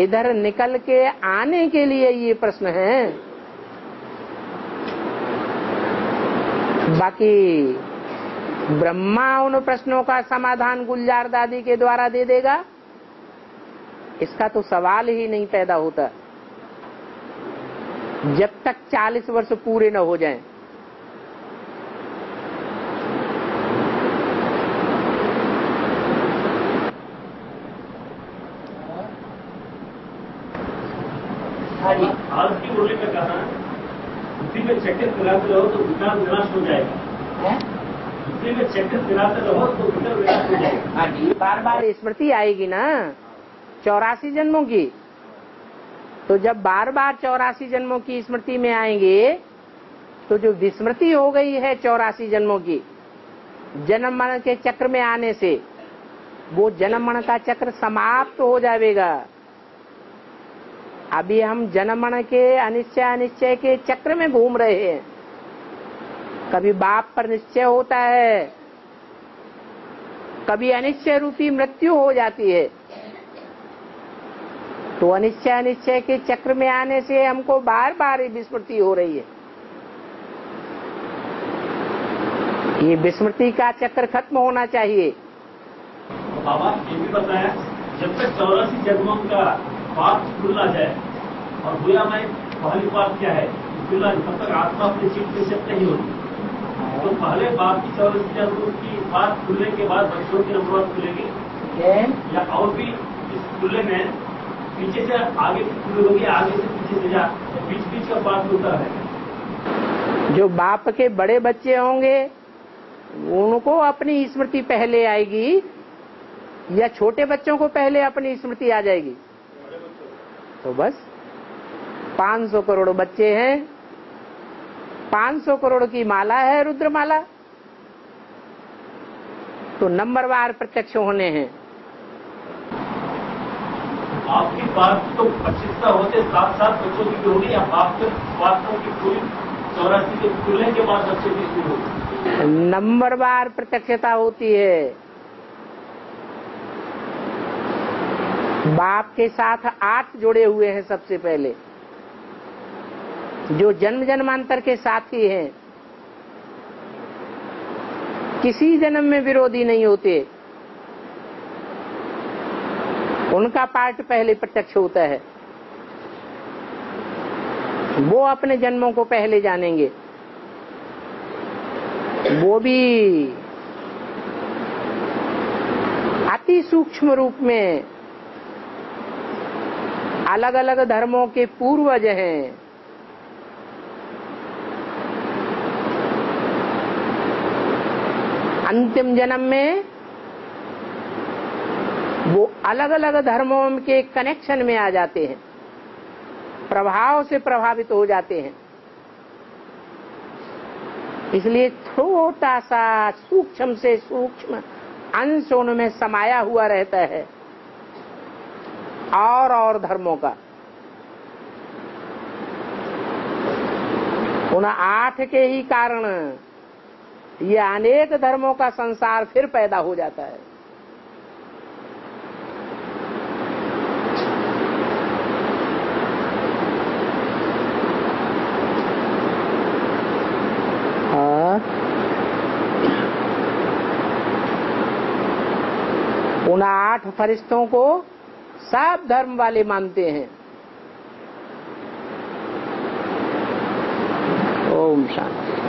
इधर निकल के आने के लिए ये प्रश्न है। बाकी ब्रह्मा उन प्रश्नों का समाधान गुलजार दादी के द्वारा दे देगा, इसका तो सवाल ही नहीं पैदा होता जब तक 40 वर्ष पूरे न हो जाएं। आज की बोली में कहा बुद्धि में चक्कर दिलाते रहो तो विकास विनाश हो जाएगा, बुद्धि में चक्कर दिलाते रहो तो विकास विनाश हो जाएगा। बार बार स्मृति आएगी ना 84 जन्मों की, तो जब बार बार 84 जन्मों की स्मृति में आएंगे तो जो विस्मृति हो गई है 84 जन्मों की, जन्म मरण के चक्र में आने से वो जन्म मरण का चक्र समाप्त हो जाएगा। अभी हम जन्म मरण के अनिश्चय के चक्र में घूम रहे हैं। कभी बाप पर निश्चय होता है, कभी अनिश्चय रूपी मृत्यु हो जाती है। तो अनिश्चय अनिश्चय के चक्र में आने से हमको बार बार विस्मृति हो रही है। ये विस्मृति का चक्र खत्म होना चाहिए। बाबा ये भी बताया जब तक 84 जन्मों का पाप खुल ना जाए, और भूया में पहली बात क्या है, तब तक आत्मा अपनी चीज से शिफ्ट नहीं होती। तो पहले बाप की 84 जन्मों की बात खुलने के बाद बच्चों की नंबर खुलेगी, या और भी इस खुले में पीछे से आगे होगी, आगे से पीछे से जा, बीच का बात होता है। जो बाप के बड़े बच्चे होंगे उनको अपनी स्मृति पहले आएगी, या छोटे बच्चों को पहले अपनी स्मृति आ जाएगी। तो बस 500 करोड़ बच्चे हैं, 500 करोड़ की माला है रुद्रमाला, तो नंबरवार प्रत्यक्ष होने हैं। आपकी बात तो पच्चीसता होते साथ साथ बच्चों की भी होगी, या बातों की पूरी 84 के खुलने के बाद बच्चे की शुरू होगी? नंबरवार प्रत्यक्षता होती है। बाप के साथ 8 जुड़े हुए हैं सबसे पहले, जो जन्म जन्मांतर के साथी हैं, किसी जन्म में विरोधी नहीं होते, उनका पार्ट पहले प्रत्यक्ष होता है। वो अपने जन्मों को पहले जानेंगे। वो भी अति सूक्ष्म रूप में अलग अलग धर्मों के पूर्वज हैं। अंतिम जन्म में वो अलग अलग धर्मों के कनेक्शन में आ जाते हैं, प्रभाव से प्रभावित हो जाते हैं। इसलिए छोटा सा सूक्ष्म से सूक्ष्म अंश उनमें समाया हुआ रहता है और धर्मों का। उन 8 के ही कारण ये अनेक धर्मों का संसार फिर पैदा हो जाता है। उन 8 फरिश्तों को सब धर्म वाले मानते हैं। ओम शांति।